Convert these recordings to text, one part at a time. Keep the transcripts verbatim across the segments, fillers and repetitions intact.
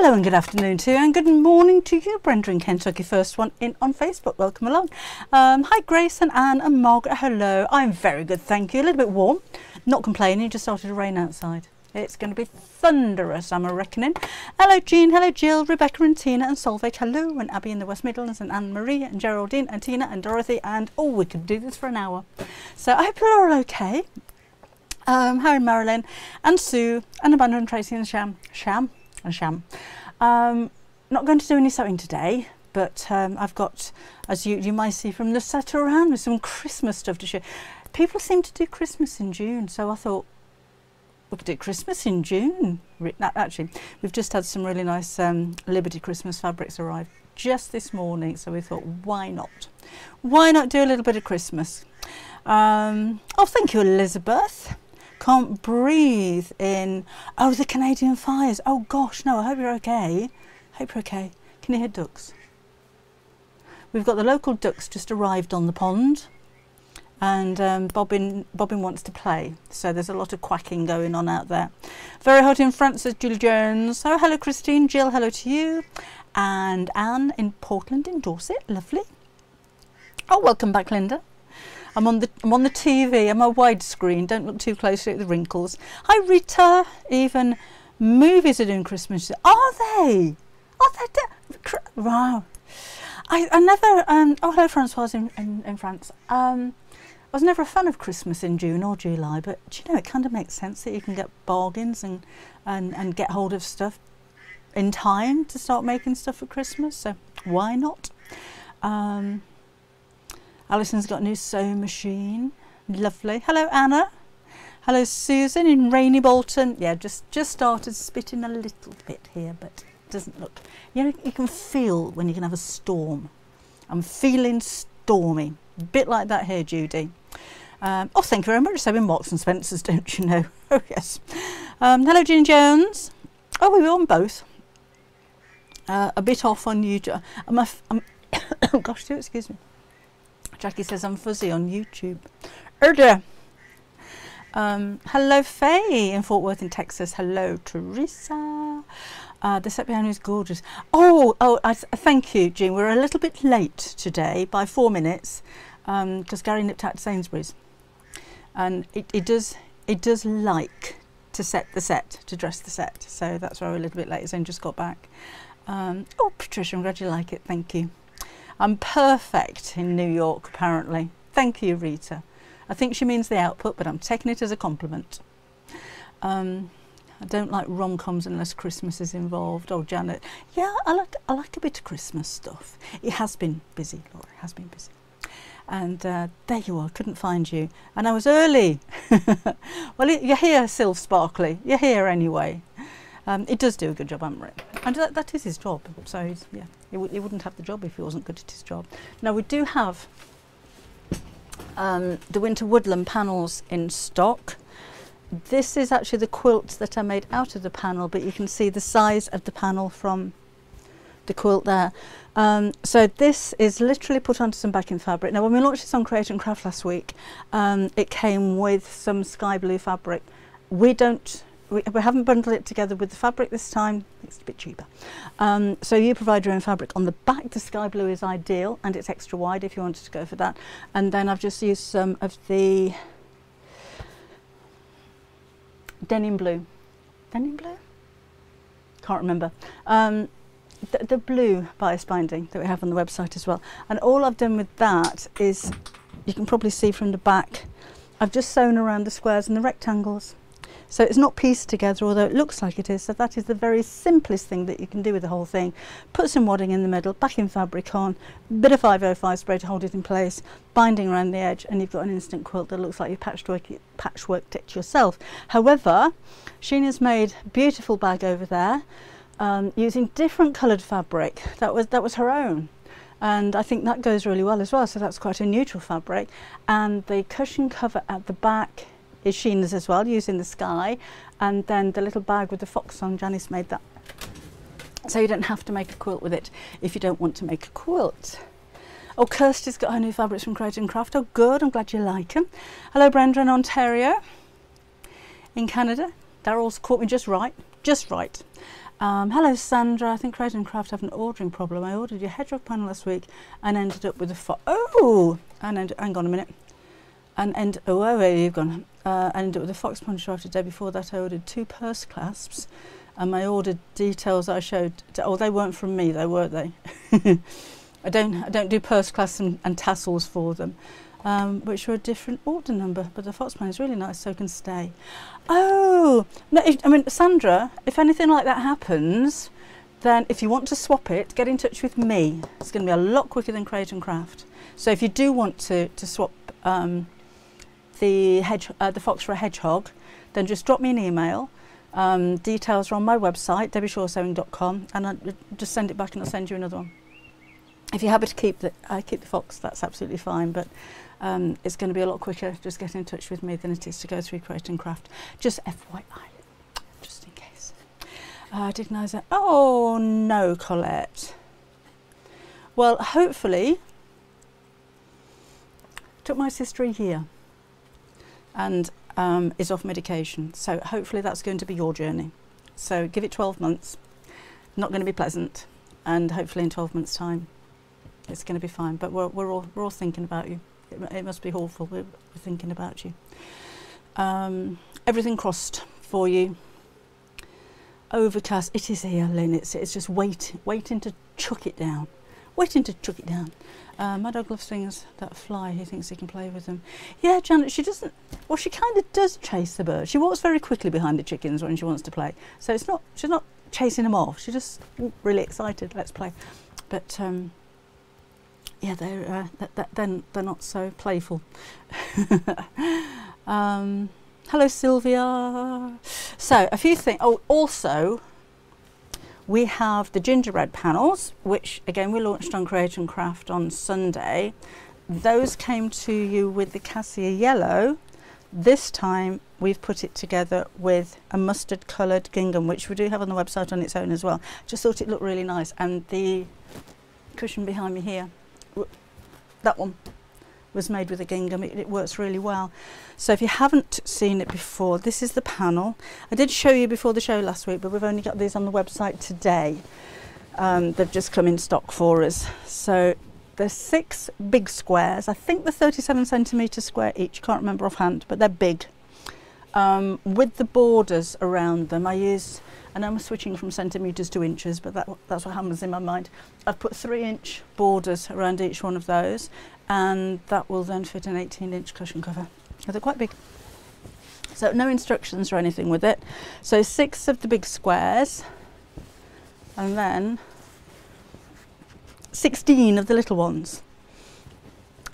Hello and good afternoon to you, and good morning to you, Brenda in Kentucky. First one in on Facebook, welcome along. Um, hi Grace and Anne and Margaret, hello. I'm very good, thank you. A little bit warm, not complaining, it just started to rain outside. It's going to be thunderous, I'm reckoning. Hello Jean, hello Jill, Rebecca and Tina and Solveig, hello. And Abby in the West Midlands, and Anne-Marie and Geraldine and Tina and Dorothy, and oh, we could do this for an hour. So I hope you're all okay. Um, Harry and Marilyn and Sue and Amanda and Tracy and Sham. Sham? And Sham. Um, not going to do any sewing today, but um, I've got, as you, you might see from the set around, with some Christmas stuff to share. People seem to do Christmas in June, so I thought we could do Christmas in June. Actually, we've just had some really nice um, Liberty Christmas fabrics arrive just this morning, so we thought, why not? Why not do a little bit of Christmas? Um, oh, thank you, Elizabeth. Can't breathe in, oh, the Canadian fires. Oh gosh, no, I hope you're okay. Hope you're okay. Can you hear ducks? We've got the local ducks just arrived on the pond, and um, Bobbin, Bobbin wants to play. So there's a lot of quacking going on out there. Very hot in France, says Julie Jones. Oh, hello Christine, Jill, hello to you. And Anne in Portland in Dorset, lovely. Oh, welcome back, Linda. I'm on the I'm on the T V. I'm a widescreen. Don't look too closely at the wrinkles. Hi Rita. Even movies are doing Christmas. Are they? Are they? Wow. I I never. Um, oh hello, Francoise in, in in France. Um, I was never a fan of Christmas in June or July, but do you know, it kind of makes sense that you can get bargains and and and get hold of stuff in time to start making stuff for Christmas. So why not? Um, Alison's got a new sewing machine. Lovely. Hello, Anna. Hello, Susan in rainy Bolton. Yeah, just, just started spitting a little bit here, but it doesn't look... You know, you can feel when you can have a storm. I'm feeling stormy. A bit like that here, Judy. Um, oh, thank you very much. So in Marks and Spencer's, don't you know? Oh, yes. Um, hello, Jean Jones. Oh, we were on both. Uh, a bit off on you. I'm, a, I'm oh, gosh, do excuse me. Jackie says I'm fuzzy on YouTube. Erda. Um, hello Faye in Fort Worth in Texas. Hello Teresa. Uh, the set piano is gorgeous. Oh, oh, I th thank you, Jean. We're a little bit late today by four minutes because um, Gary nipped out to Sainsbury's, and it, it does it does like to set the set to dress the set. So that's why we're a little bit late. Zane just got back. Um, oh, Patricia, I'm glad you like it. Thank you. I'm perfect in New York, apparently. Thank you, Rita. I think she means the output, but I'm taking it as a compliment. Um, I don't like rom-coms unless Christmas is involved. Oh, Janet. Yeah, I like, I like a bit of Christmas stuff. It has been busy, Laura. It has been busy. And uh, there you are. Couldn't find you. And I was early. Well, it, you're here, Sylph Sparkly. You're here anyway. Um, it does do a good job, Amrit. And that, that is his job. So, he's, yeah, he, w he wouldn't have the job if he wasn't good at his job. Now, we do have um, the winter woodland panels in stock. This is actually the quilt that I made out of the panel, but you can see the size of the panel from the quilt there. Um, so, this is literally put onto some backing fabric. Now, when we launched this on Crate and Craft last week, um, it came with some sky blue fabric. We don't... We, we haven't bundled it together with the fabric this time. It's a bit cheaper. Um, so you provide your own fabric. On the back, the sky blue is ideal, and it's extra wide if you wanted to go for that. And then I've just used some of the denim blue. Denim blue? Can't remember. Um, the, the blue bias binding that we have on the website as well. And all I've done with that is, you can probably see from the back, I've just sewn around the squares and the rectangles. So it's not pieced together, although it looks like it is. So that is the very simplest thing that you can do with the whole thing. Put some wadding in the middle, backing fabric on, bit of five oh five spray to hold it in place, binding around the edge, and you've got an instant quilt that looks like you patchwork, patchworked it yourself. However, Sheena's made a beautiful bag over there um, using different coloured fabric. That was, that was her own. And I think that goes really well as well. So that's quite a neutral fabric. And the cushion cover at the back is Sheena's as well, using the sky, and then the little bag with the fox on, Janice made that. So you don't have to make a quilt with it if you don't want to make a quilt. Oh, Kirsty's got her new fabrics from Crate and Craft. Oh, good, I'm glad you like them. Hello, Brenda in Ontario, in Canada. Daryl's caught me just right, just right. Um, hello Sandra, I think Crate and Craft have an ordering problem. I ordered your hedgehog panel last week and ended up with a fo- oh! And end hang on a minute. And end- oh, oh, wait, you've gone. Uh, I ended up with a fox puncher after the day before that. I ordered two purse clasps and my order details that I showed, oh, they weren't from me though, weren't they? I don't, I don't do purse clasps and, and tassels for them, um, which are a different order number, but the fox puncher is really nice, so can stay. Oh, no, if, I mean, Sandra, if anything like that happens, then if you want to swap it, get in touch with me. It's going to be a lot quicker than Crate and Craft. So if you do want to, to swap um, the, hedge, uh, the fox for a hedgehog, then just drop me an email. Um, details are on my website, debbie shaw sewing dot com, and I'll just send it back and I'll send you another one. If you're happy to keep the, uh, keep the fox, that's absolutely fine, but um, it's going to be a lot quicker just getting in touch with me than it is to go through Crate and Craft. Just F Y I, just in case. Uh, didn't I say, oh no, Colette. Well, hopefully, it took my sister a year and um, is off medication, so hopefully that's going to be your journey. So give it twelve months, not going to be pleasant, and hopefully in twelve months time, it's going to be fine, but we're, we're all we're all thinking about you. It, it must be awful. We're, we're thinking about you. Um, everything crossed for you. Overcast. It is here, Lynn. It's it's just waiting, waiting to chuck it down, waiting to chuck it down. Uh, my dog loves things that fly. He thinks he can play with them. Yeah, Janet. She doesn't. Well, she kind of does chase the bird. She walks very quickly behind the chickens when she wants to play. So it's not. She's not chasing them off. She's just really excited. Let's play. But. Um, Yeah, they're, uh, th th then they're not so playful. um, hello, Sylvia. So, a few things. Oh, also, we have the gingerbread panels, which, again, we launched on Create and Craft on Sunday. Those came to you with the Cassia yellow. This time, we've put it together with a mustard-coloured gingham, which we do have on the website on its own as well. Just thought it looked really nice. And the cushion behind me here, that one was made with a gingham. It, it works really well. So if you haven't seen it before, this is the panel. I did show you before the show last week, but we've only got these on the website today. Um, they've just come in stock for us. So there's six big squares. I think they're thirty-seven centimetre square each. Can't remember offhand, but they're big. Um, with the borders around them, I use, and I'm switching from centimetres to inches, but that, that's what happens in my mind. I've put three inch borders around each one of those, and that will then fit an eighteen inch cushion cover. So they're quite big. So no instructions or anything with it. So six of the big squares, and then sixteen of the little ones.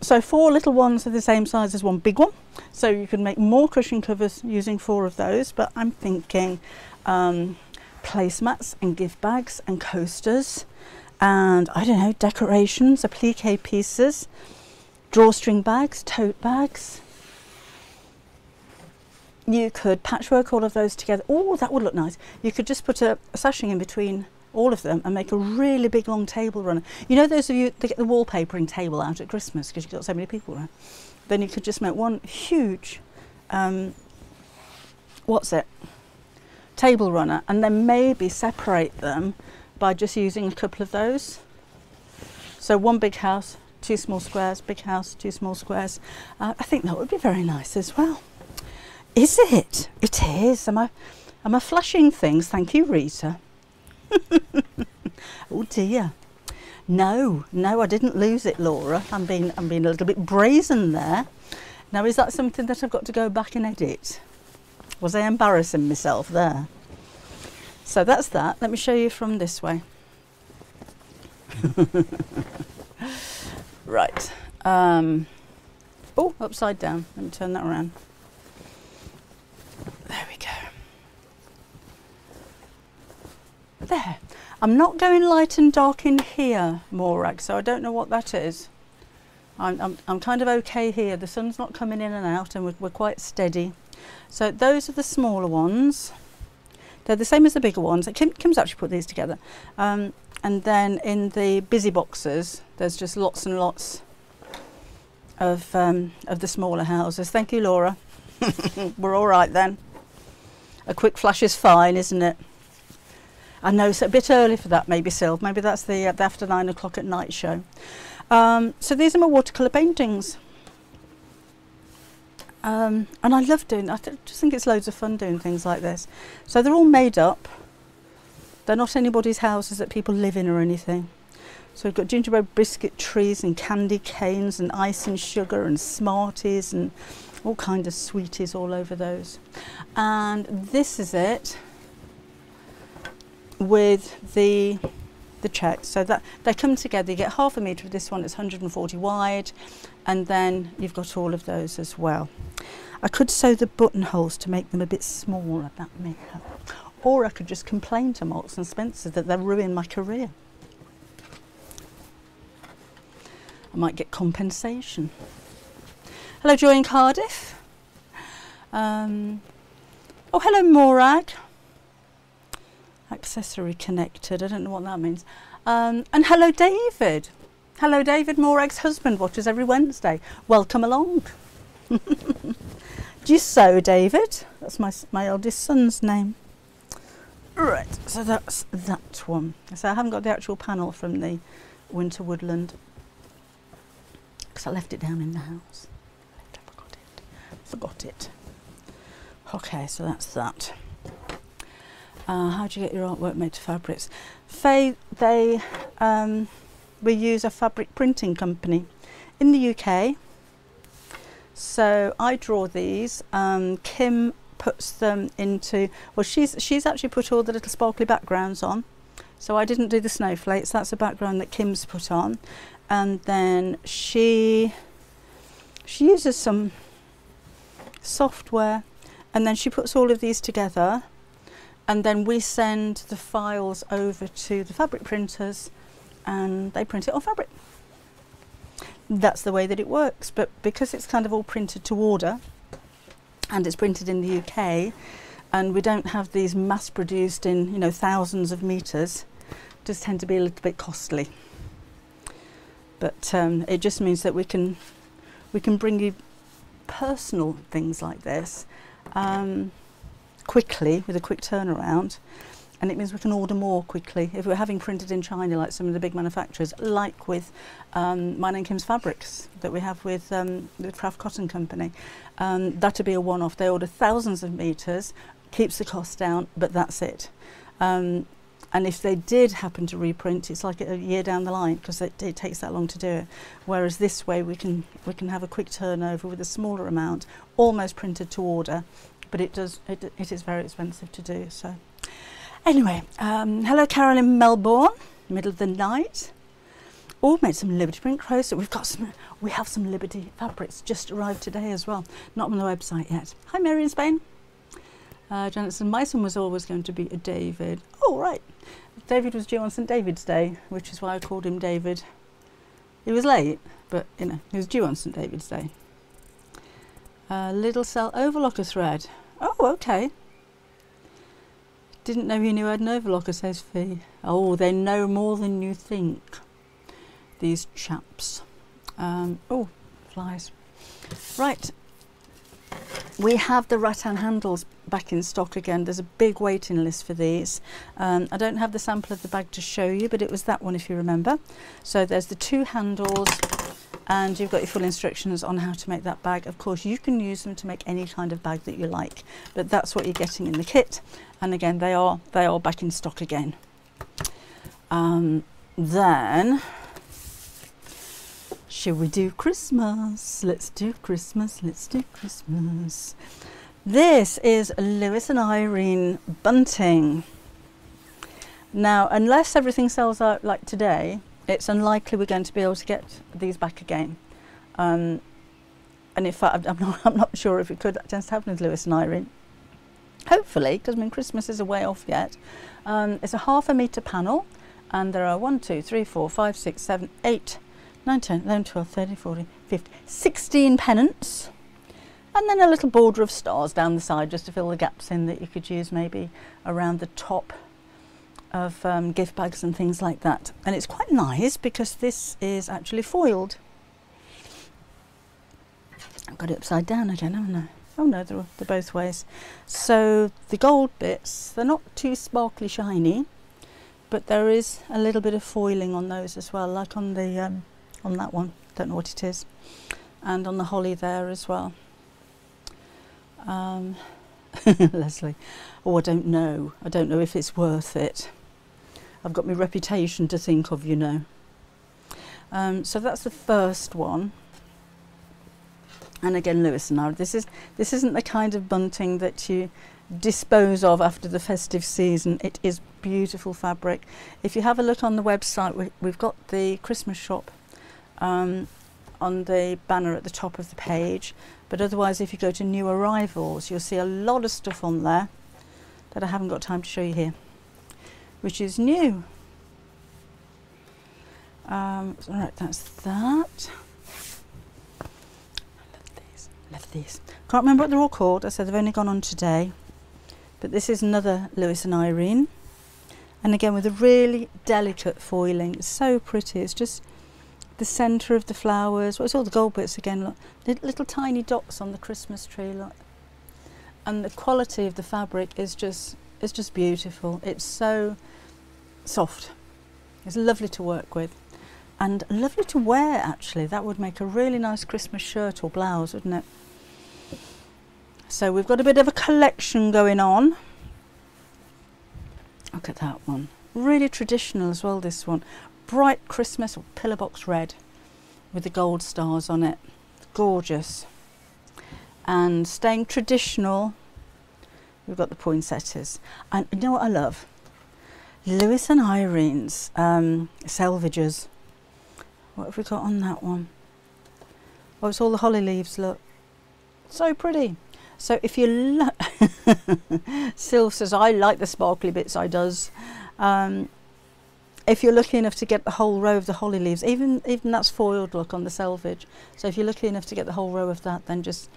So four little ones are the same size as one big one. So you can make more cushion covers using four of those, but I'm thinking um, placemats and gift bags and coasters and, I don't know, decorations, applique pieces, drawstring bags, tote bags. You could patchwork all of those together. Oh, that would look nice. You could just put a, a sashing in between all of them and make a really big long table runner. You know those of you that get the wallpapering table out at Christmas because you've got so many people around? Then you could just make one huge, um, what's it, table runner, and then maybe separate them by just using a couple of those. So one big house, two small squares, big house, two small squares. Uh, I think that would be very nice as well. Is it? It is. Am I, am I flashing things? Thank you, Rita. Oh dear, no, no, I didn't lose it, Laura. I'm being, I'm being a little bit brazen there. Now, is that something that I've got to go back and edit? Was I embarrassing myself there? So that's that. Let me show you from this way. Right. Um, oh, upside down. Let me turn that around. There we go. There. I'm not going light and dark in here, Morag, so I don't know what that is. I'm, I'm, I'm kind of okay here. The sun's not coming in and out, and we're, we're quite steady. So those are the smaller ones. They're the same as the bigger ones. Kim, Kim's actually put these together. Um, and then in the busy boxes, there's just lots and lots of, um, of the smaller houses. Thank you, Laura. We're all right then. A quick flash is fine, isn't it? I know it's a bit early for that, maybe, Sylv. Maybe that's the, uh, the after nine o'clock at night show. Um, so these are my watercolour paintings. Um, and I love doing that. I just think it's loads of fun doing things like this. So they're all made up. They're not anybody's houses that people live in or anything. So we've got gingerbread biscuit trees and candy canes and ice and sugar and Smarties and all kinds of sweeties all over those. And this is it with the the checks. So that they come together. You get half a metre of this one. It's one hundred and forty wide, and then you've got all of those as well. I could sew the buttonholes to make them a bit smaller. That may help. Or I could just complain to Marks and Spencer that they've ruined my career. I might get compensation. Hello, Joy in Cardiff. Um, oh, hello, Morag. Accessory connected. I don't know what that means. Um, and hello, David. Hello, David. Morag's husband watches every Wednesday. Welcome along. Do you sew, David? That's my my oldest son's name. Right. So that's that one. So I haven't got the actual panel from the Winter Woodland, because I left it down in the house. I forgot it. Forgot it. Okay, so that's that. Uh, how do you get your artwork made to fabrics? Faye, they, um, we use a fabric printing company in the U K. So I draw these. Um, Kim puts them into, well, she's, she's actually put all the little sparkly backgrounds on. So I didn't do the snowflakes. That's a background that Kim's put on. And then she she uses some software, and then she puts all of these together, and then we send the files over to the fabric printers and they print it on fabric. That's the way that it works, but because it's kind of all printed to order and it's printed in the U K, and we don't have these mass produced in, you know, thousands of meters, it does tend to be a little bit costly. But um, it just means that we can we can bring you personal things like this um, quickly, with a quick turnaround, and it means we can order more quickly if we're having printed in China, like some of the big manufacturers, like with um, mine and Kim's fabrics that we have with um, the Craft Cotton Company. Um, that'd be a one-off. They order thousands of meters, keeps the cost down, but that's it. Um, And if they did happen to reprint, it's like a year down the line, because it, it takes that long to do it. Whereas this way, we can we can have a quick turnover with a smaller amount, almost printed to order, but it does it, it is very expensive to do. So anyway, um, hello, Carol in Melbourne, middle of the night. Oh, made some Liberty print clothes. So we've got some. We have some Liberty fabrics just arrived today as well. Not on the website yet. Hi, Mary in Spain. Uh, Janice, and my son was always going to be a David. Oh, right. David was due on Saint David's Day, which is why I called him David. He was late, but, you know, he was due on Saint David's Day. Uh, little cell overlocker thread. Oh, OK. Didn't know you knew I had an overlocker, says Fee. Oh, they know more than you think, these chaps. Um, oh, flies. Right. We have the rattan handles back in stock again. There's a big waiting list for these. Um, I don't have the sample of the bag to show you, but it was that one if you remember. So there's the two handles, and you've got your full instructions on how to make that bag. Of course, you can use them to make any kind of bag that you like, but that's what you're getting in the kit. And again, they are they are back in stock again. Um, then, shall we do Christmas? Let's do Christmas, let's do Christmas. This is Lewis and Irene bunting. Now, unless everything sells out like today, it's unlikely we're going to be able to get these back again. Um, and in fact, I'm not, I'm not sure if it could just happen with Lewis and Irene. Hopefully, because I mean, Christmas is a way off yet. Um, it's a half a metre panel, and there are one, two, three, four, five, six, seven, eight, nine, ten, eleven, twelve, thirteen, fourteen, fifteen, sixteen pennants, and then a little border of stars down the side just to fill the gaps in that you could use maybe around the top of um, gift bags and things like that. And it's quite nice because this is actually foiled. I've got it upside down again, haven't I? Oh no, they're, they're both ways. So the gold bits, they're not too sparkly shiny, but there is a little bit of foiling on those as well, like on the um, on that one, don't know what it is, and on the holly there as well. Um, Leslie, oh I don't know, I don't know if it's worth it. I've got my reputation to think of, you know. Um, so that's the first one. And again, Lewis and I, this is this isn't the kind of bunting that you dispose of after the festive season. It is beautiful fabric. If you have a look on the website, we, we've got the Christmas shop um, on the banner at the top of the page. But otherwise, if you go to new arrivals, you'll see a lot of stuff on there that I haven't got time to show you here, which is new. Um, all right, that's that. Love these. Can't remember what they're all called. I said they've only gone on today. But this is another Lewis and Irene. And again with a really delicate foiling. It's so pretty. It's just the centre of the flowers. Well, it's all the gold bits again. Look, little, little tiny dots on the Christmas tree. Look. And the quality of the fabric is just, it's just beautiful. It's so soft. It's lovely to work with. And lovely to wear, actually. That would make a really nice Christmas shirt or blouse, wouldn't it? So we've got a bit of a collection going on. Look at that one. Really traditional as well, this one. Bright Christmas or pillar box red with the gold stars on it. Gorgeous. And staying traditional, we've got the poinsettias. And you know what I love? Lewis and Irene's um, selvages. What have we got on that one? Oh, it's all the holly leaves, look. So pretty. So if you look, Sylve says, I like the sparkly bits, I does. Um, if you're lucky enough to get the whole row of the holly leaves, even, even that's foiled, look, on the selvage. So if you're lucky enough to get the whole row of that, then just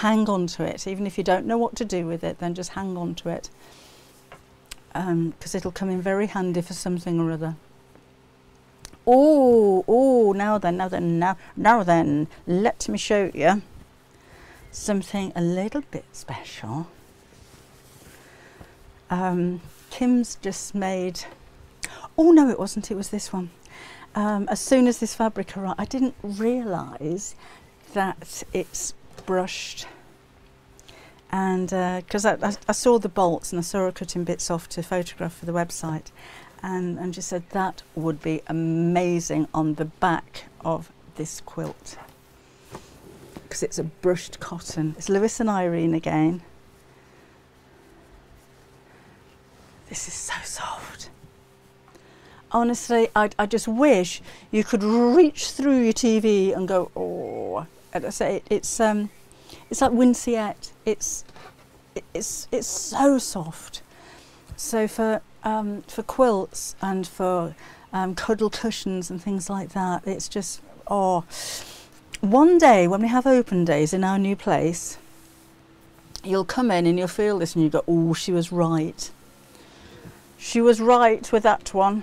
hang on to it. Even if you don't know what to do with it, then just hang on to it. Um, because it'll come in very handy for something or other. Oh, oh, now then, now then, now, now then, let me show you something a little bit special. Um, Kim's just made, oh no it wasn't, it was this one. Um, as soon as this fabric arrived, I didn't realise that it's brushed. And because uh, I, I, I saw the bolts and I saw her cutting bits off to photograph for the website. And, and she said that would be amazing on the back of this quilt because it's a brushed cotton. It's Lewis and Irene again. This is so soft. Honestly, I, I just wish you could reach through your T V and go, oh, and I say it, it's um, it's like Winciette. It's it, it's it's so soft. So for Um, for quilts and for um, cuddle cushions and things like that, it's just, oh. One day when we have open days in our new place, you'll come in and you'll feel this and you go, oh, she was right. She was right with that one.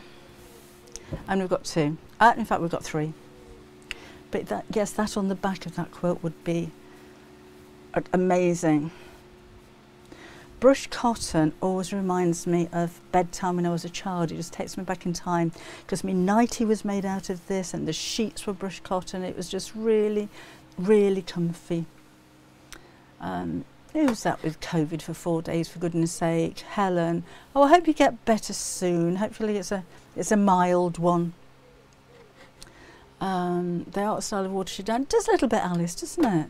And we've got two. Uh, in fact, we've got three. But that, yes, that on the back of that quilt would be amazing. Brushed cotton always reminds me of bedtime when I was a child. It just takes me back in time because my nightie was made out of this and the sheets were brushed cotton. It was just really, really comfy. Um, who's that with COVID for four days, for goodness sake? Helen. Oh, I hope you get better soon. Hopefully it's a, it's a mild one. Um, the art style of Watership Down does a little bit, Alice, doesn't it?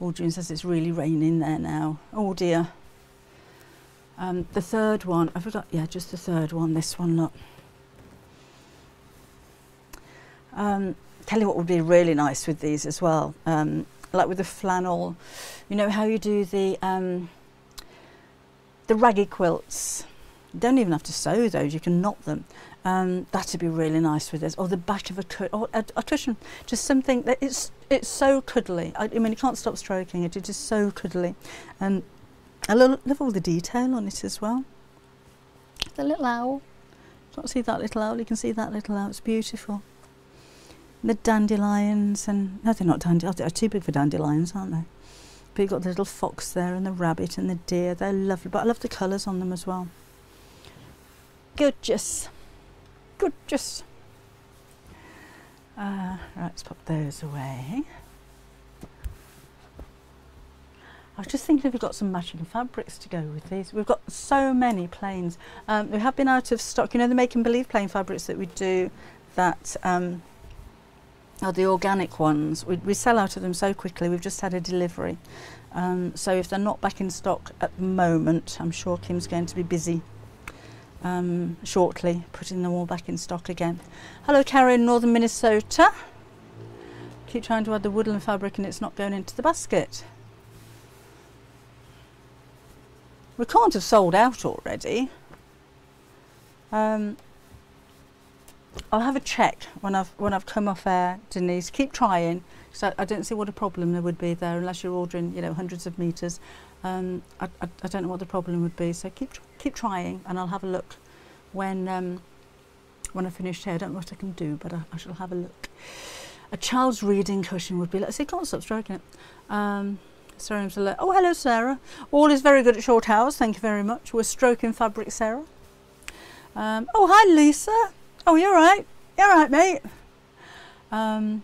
Oh, June says it's really raining there now. Oh dear. Um, the third one, I forgot, yeah, just the third one, this one, look. Um, tell you what would be really nice with these as well, um, like with the flannel, you know how you do the, um, the raggy quilts. You don't even have to sew those, you can knot them. Um, that would be really nice with this, or the back of a, cu or a, a cushion, just something that it's, it's so cuddly. I, I mean, you can't stop stroking it, it's just so cuddly. And I love all the detail on it as well. The little owl. You can't see that little owl, you can see that little owl, it's beautiful. And the dandelions and, no they're not dandelions, they're too big for dandelions aren't they? But you've got the little fox there and the rabbit and the deer, they're lovely, but I love the colours on them as well. Gorgeous. gorgeous. Uh, right, let's pop those away. I was just thinking if we've got some matching fabrics to go with these. We've got so many planes. Um, we have been out of stock. You know the Make and Believe plain fabrics that we do that um, are the organic ones. We, we sell out of them so quickly. We've just had a delivery. Um, so if they're not back in stock at the moment, I'm sure Kim's going to be busy um, shortly putting them all back in stock again. Hello, Karen, Northern Minnesota. Keep trying to add the woodland fabric and it's not going into the basket. We can't have sold out already. Um, I'll have a check when I've when I've come off air, Denise. Keep trying, because I, I don't see what a problem there would be there, unless you're ordering, you know, hundreds of meters. Um, I, I, I don't know what the problem would be, so keep keep trying, and I'll have a look when um, when I finish here. I don't know what I can do, but I, I shall have a look. A child's reading cushion would be. Let's see, can't stop stroking it. Um, Sarah, oh, hello, Sarah. All is very good at short hours. Thank you very much. We're stroking fabric, Sarah. Um, oh, hi, Lisa. Oh, you're right. You're right, mate. Um,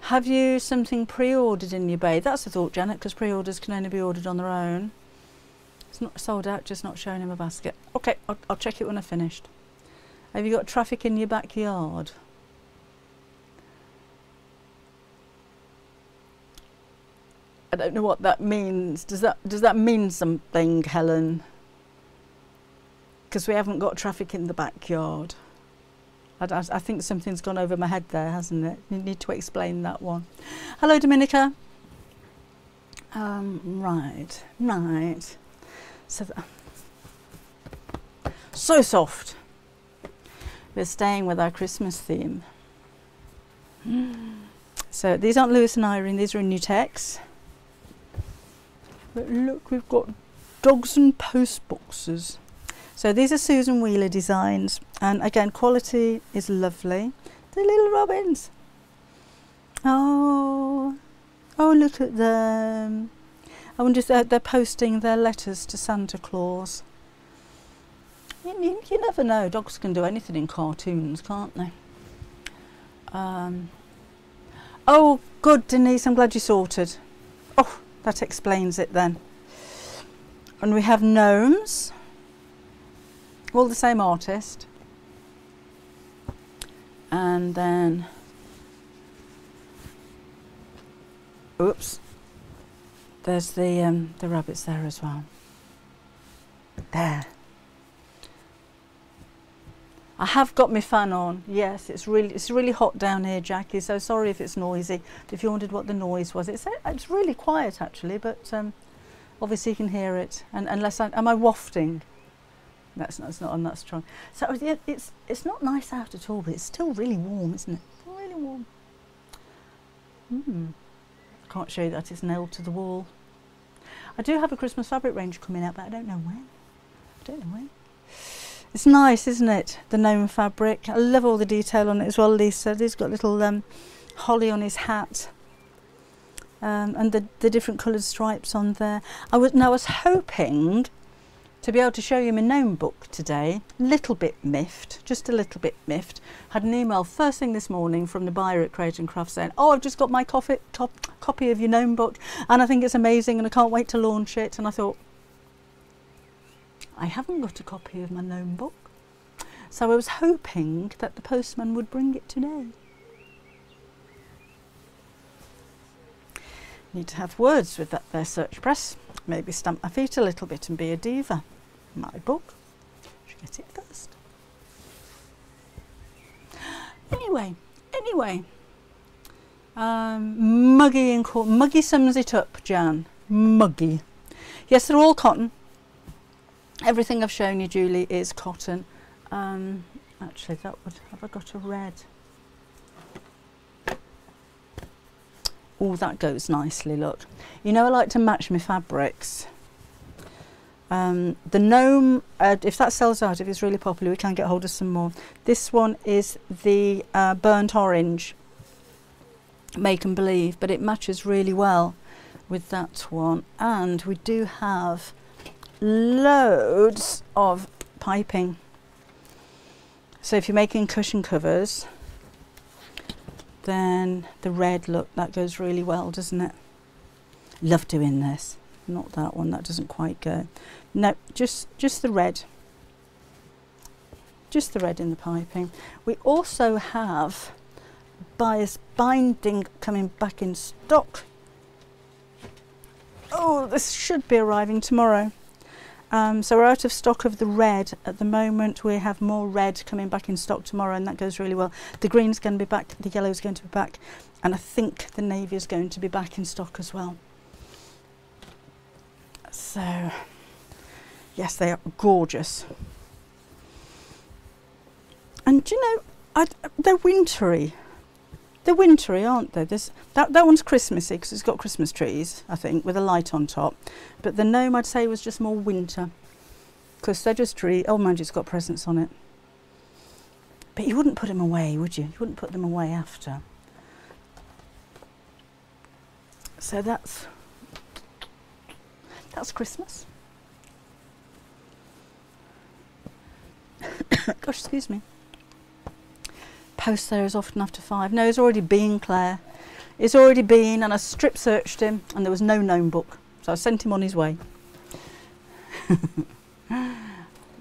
have you something pre-ordered in your bay? That's the thought, Janet, because pre-orders can only be ordered on their own. It's not sold out, just not shown in my basket. Okay, I'll, I'll check it when I've finished. Have you got traffic in your backyard? I don't know what that means. Does that does that mean something, Helen? Because we haven't got traffic in the backyard. I, I, I think something's gone over my head there, hasn't it? You need to explain that one. Hello, Dominica. Um, right, right. So, so soft. We're staying with our Christmas theme. Mm. So these aren't Lewis and Irene. These are in New Tex. But look, we've got dogs and post boxes. So these are Susan Wheeler designs, and again, quality is lovely. The little robins. Oh, oh, look at them. I wonder if they're, they're posting their letters to Santa Claus. You, you, you never know. Dogs can do anything in cartoons, can't they? Um, oh, good, Denise. I'm glad you sorted. Oh. That explains it then. And we have gnomes, all the same artist. And then, oops, there's the, um, the rabbits there as well. There. I have got my fan on. Yes, it's really it's really hot down here, Jackie. So sorry if it's noisy. If you wondered what the noise was, it's it's really quiet actually, but um, obviously you can hear it. And unless I, am I wafting? That's not, it's not on that strong. So it, it's it's not nice out at all, but it's still really warm, isn't it? Still really warm. Hmm. I can't show you that. It's nailed to the wall. I do have a Christmas fabric range coming out, but I don't know when. I don't know when. It's nice, isn't it? The gnome fabric. I love all the detail on it as well, Lisa. He's got little um, holly on his hat, um, and the, the different coloured stripes on there. I was, now I was hoping to be able to show you my gnome book today. Little bit miffed, just a little bit miffed. Had an email first thing this morning from the buyer at Crate and Craft saying, "Oh, I've just got my coffee, top, copy of your gnome book, and I think it's amazing, and I can't wait to launch it." And I thought, I haven't got a copy of my gnome book, so I was hoping that the postman would bring it today. Need to have words with that there Search Press. Maybe stamp my feet a little bit and be a diva. My book, should get it first. Anyway, anyway, um, muggy and cool. Muggy sums it up, Jan. Muggy. Yes, they're all cotton. Everything I've shown you, Julie, is cotton. Um, actually, that would, have I got a red? Oh, that goes nicely, look. You know I like to match my fabrics. Um, the gnome, uh, if that sells out, if it's really popular, we can get hold of some more. This one is the uh, burnt orange, Make and Believe, but it matches really well with that one. And we do have loads of piping So if you're making cushion covers, then the red look, that goes really well, doesn't it? Love doing this. Not that one, that doesn't quite go. No, just just the red. Just the red in the piping. We also have bias binding coming back in stock. Oh, this should be arriving tomorrow. Um, so we're out of stock of the red at the moment. We have more red coming back in stock tomorrow, and that goes really well. The green's going to be back, the yellow's going to be back, and I think the navy is going to be back in stock as well. So, yes, they are gorgeous. And do you know, I, they're wintry. They're wintry, aren't they? There's, that, that one's Christmassy because it's got Christmas trees, I think, with a light on top. But the gnome, I'd say, was just more winter because they're just tree. Oh, mind you, it's got presents on it. But you wouldn't put them away, would you? You wouldn't put them away after. So that's that's Christmas. Gosh, excuse me. Post there is often after five. No, it's already been, Claire. It's already been, and I strip searched him, and there was no known book, so I sent him on his way.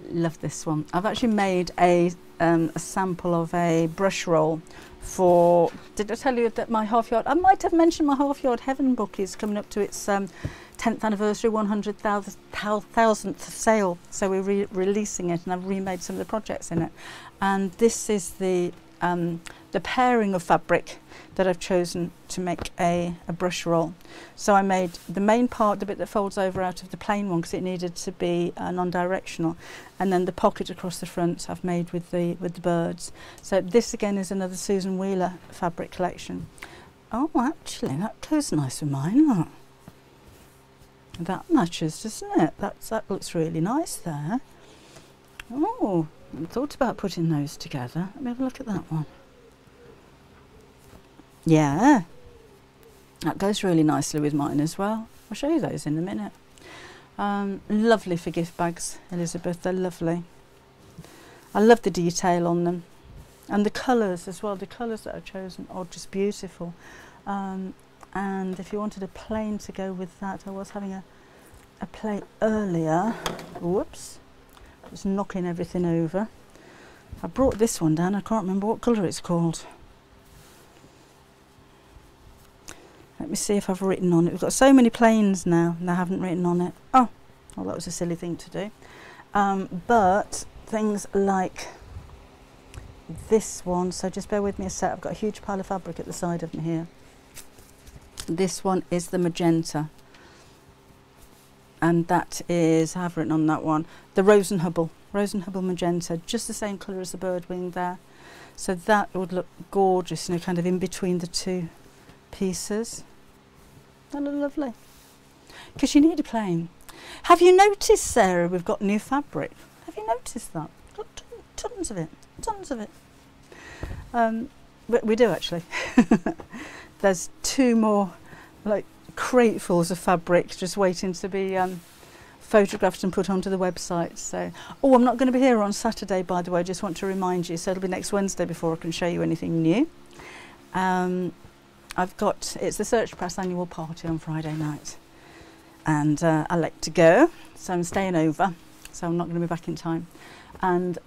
Love this one. I've actually made a, um, a sample of a brush roll for. Did I tell you that my Half Yard? I might have mentioned my Half Yard Heaven book is coming up to its um, tenth anniversary, one hundred thousandth sale. So we're re releasing it, and I've remade some of the projects in it. And this is the. Um, the pairing of fabric that I've chosen to make a, a brush roll. So I made the main part, the bit that folds over out of the plain one because it needed to be uh, non-directional, and then the pocket across the front I've made with the with the birds. So this again is another Susan Wheeler fabric collection. Oh, actually that goes nice with mine, that. That matches, doesn't it? That's, that looks really nice there. Oh. I thought about putting those together. Let me have a look at that one. Yeah, that goes really nicely with mine as well. I'll show you those in a minute. Um, lovely for gift bags, Elizabeth, they're lovely. I love the detail on them. And the colours as well, the colours that I've chosen are just beautiful. Um, and if you wanted a plain to go with that, I was having a, a play earlier. Whoops. It's knocking everything over. I brought this one down. I can't remember what colour it's called. Let me see if I've written on it. We've got so many planes now and I haven't written on it. Oh, well, that was a silly thing to do. Um, but things like this one, so just bear with me a sec. I've got a huge pile of fabric at the side of me here. This one is the magenta. And that is, I have written on that one, the Rose and Hubble, Rose and Hubble magenta, just the same colour as the bird wing there. So that would look gorgeous, you know, kind of in between the two pieces. That'll look lovely. Because you need a plane. Have you noticed, Sarah, we've got new fabric? Have you noticed that? We've got tons of it, tons of it. Um, but we do actually. There's two more, like, cratefuls of fabric just waiting to be um, photographed and put onto the website. So, oh, I'm not going to be here on Saturday, by the way, I just want to remind you, so it'll be next Wednesday before I can show you anything new. Um, I've got, it's the Search Press annual party on Friday night, and uh, I like to go, so I'm staying over, so I'm not going to be back in time. And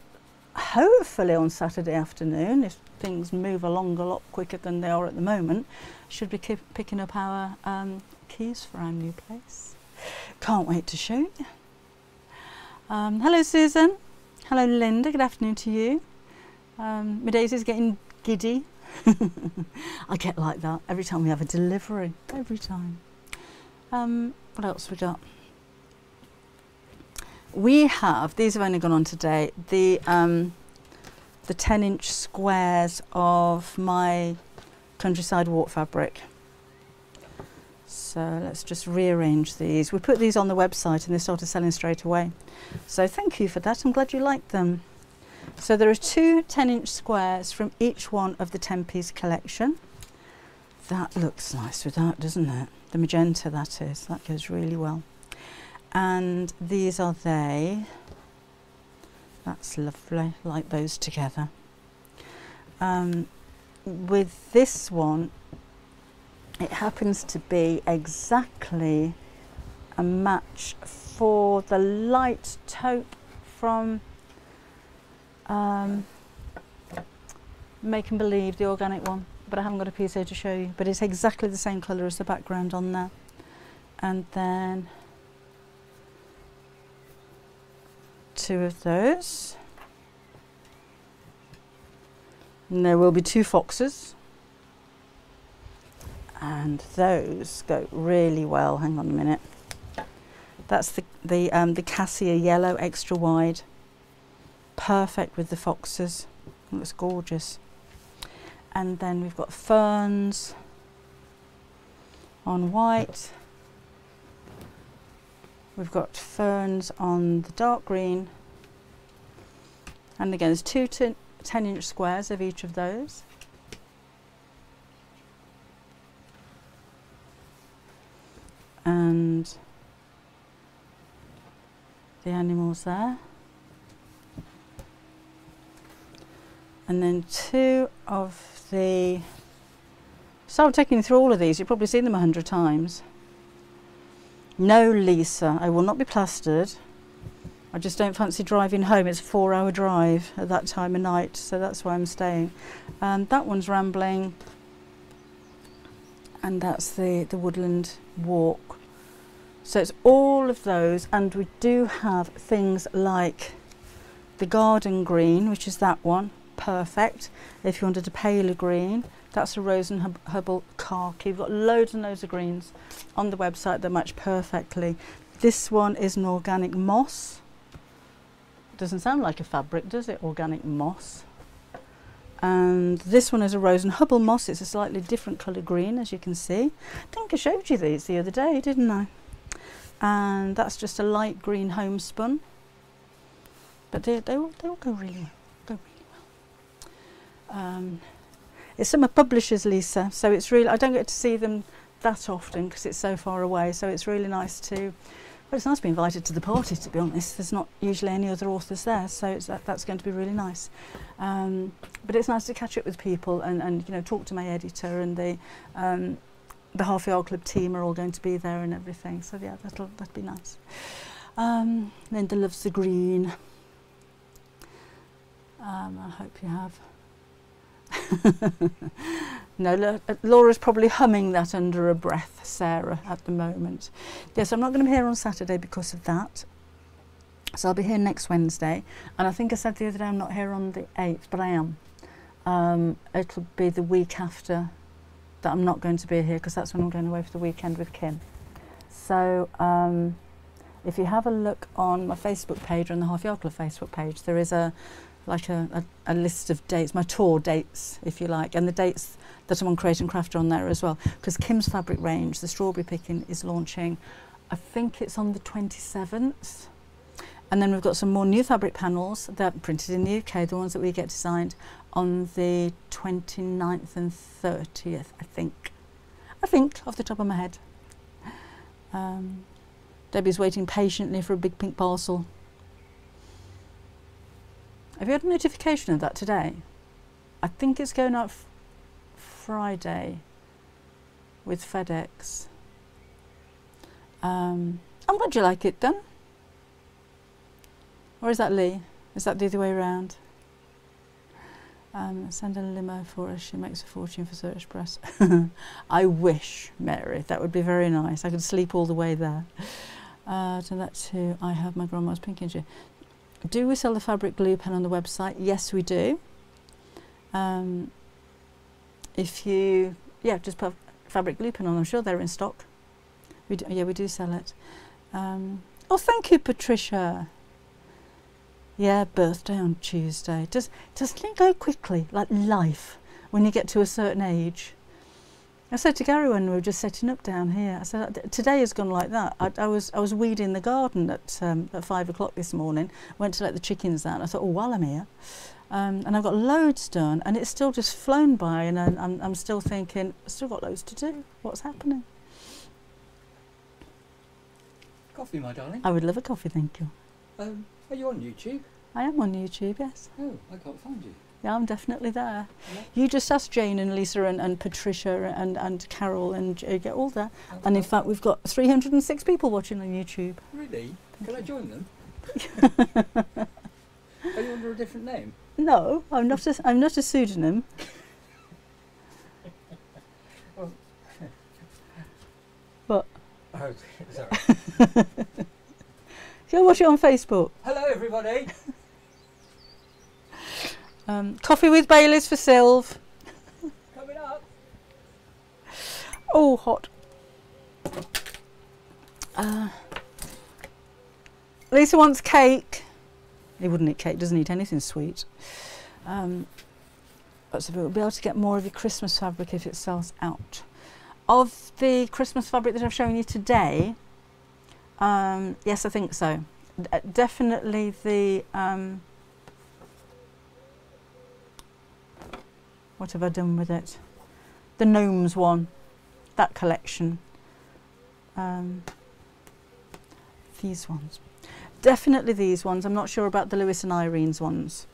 hopefully on Saturday afternoon, if things move along a lot quicker than they are at the moment, should be keep picking up our um, keys for our new place. Can't wait to show you. Um, hello Susan, hello Linda, good afternoon to you. Um, my Daisy's getting giddy. I get like that every time we have a delivery, every time. Um, what else we got? We have, these have only gone on today, the um, the ten inch squares of my countryside warp fabric. So let's just rearrange these. We put these on the website and they started selling straight away. So thank you for that, I'm glad you liked them. So there are two ten inch squares from each one of the ten piece collection. That looks nice with that, doesn't it? The magenta, that is, that goes really well. And these are they. That's lovely, like those together. Um, with this one, it happens to be exactly a match for the light taupe from um, Make and Believe, the organic one, but I haven't got a piece here to show you, but it's exactly the same colour as the background on there. And then two of those, and there will be two foxes, and those go really well. Hang on a minute, that's the the, um, the Cassia yellow extra wide, perfect with the foxes, looks gorgeous. And then we've got ferns on white, we've got ferns on the dark green, and again there's two ten inch squares of each of those. And the animals there, and then two of the, so I'm taking you through all of these, you've probably seen them a hundred times. No, Lisa, I will not be plastered. I just don't fancy driving home. It's a four hour drive at that time of night, so that's why I'm staying. Um, that one's Rambling, and that's the, the Woodland Walk. So it's all of those, and we do have things like the Garden Green, which is that one, perfect. If you wanted a paler green, that's a Rose and Hub Hubble khaki. We've got loads and loads of greens on the website that match perfectly. This one is an organic moss. Doesn't sound like a fabric, does it? Organic moss. And this one is a Rose and Hubble moss. It's a slightly different colour green, as you can see. I think I showed you these the other day, didn't I? And that's just a light green homespun. But they, they, all, they all go really, go really well. Um, It's from a publisher's, Lisa, so it's really, I don't get to see them that often because it's so far away, so it's really nice to, well, it's nice to be invited to the party, to be honest. There's not usually any other authors there, so it's, that, that's going to be really nice. Um, but it's nice to catch up with people and, and you know, talk to my editor, and the, um, the Half Yard Club team are all going to be there and everything, so yeah, that'll, that'll be nice. Um, Linda loves the green. Um, I hope you have. No, Laura's probably humming that under her breath, Sarah, at the moment. Yes, I'm not going to be here on Saturday because of that, so I'll be here next Wednesday. And I think I said the other day I'm not here on the eighth, but I am. Um, it'll be the week after that I'm not going to be here, because that's when I'm going away for the weekend with Kim. So um, if you have a look on my Facebook page or on the Half Yard Club Facebook page, there is a like a, a, a list of dates, my tour dates, if you like, and the dates that I'm on Crate and Craft are on there as well, because Kim's fabric range, the strawberry picking, is launching, I think it's on the twenty-seventh. And then we've got some more new fabric panels that are printed in the U K, the ones that we get designed, on the twenty-ninth and thirtieth, I think. I think, off the top of my head. Um, Debbie's waiting patiently for a big pink parcel. Have you had a notification of that today? I think it's going out f Friday with FedEx. Um, and would you like it done? Or is that Lee? Is that the other way around? Um, send a limo for us. She makes a fortune for Search Press. I wish, Mary. That would be very nice. I could sleep all the way there. Uh, so that's who I have my grandma's pink injury. Do we sell the fabric glue pen on the website? Yes, we do. Um, if you, yeah, just put fabric glue pen on. I'm sure they're in stock. We do, yeah, we do sell it. Um, oh, thank you, Patricia. Yeah, birthday on Tuesday. Does, doesn't it go quickly, like life, when you get to a certain age? I said to Gary when we were just setting up down here, I said, today has gone like that. I, I was I was weeding the garden at, um, at five o'clock this morning, went to let the chickens out, and I thought, oh, while I'm here. Um, and I've got loads done, and it's still just flown by, and I'm, I'm still thinking, I've still got loads to do. What's happening? Coffee, my darling. I would love a coffee, thank you. Um, are you on YouTube? I am on YouTube, yes. Oh, I can't find you. Yeah, I'm definitely there. Yeah. You just ask Jane and Lisa and, and Patricia and, and Carol and uh, get all there. Oh, and in oh. fact, we've got three hundred and six people watching on YouTube. Really? Thank Can you. I join them? Are you under a different name? No, I'm not a, I'm not a pseudonym. Well, what? Oh, sorry. You'll watch it on Facebook. Hello, everybody. Um, coffee with Baileys for Sylve. Coming up. Oh, hot. Uh, Lisa wants cake. He wouldn't eat cake, doesn't eat anything sweet. Um, so we'll be able to get more of your Christmas fabric if it sells out. Of the Christmas fabric that I've shown you today, um, yes, I think so. D definitely the... Um, what have I done with it? The Gnomes one, that collection. Um, these ones. Definitely these ones. I'm not sure about the Lewis and Irene's ones.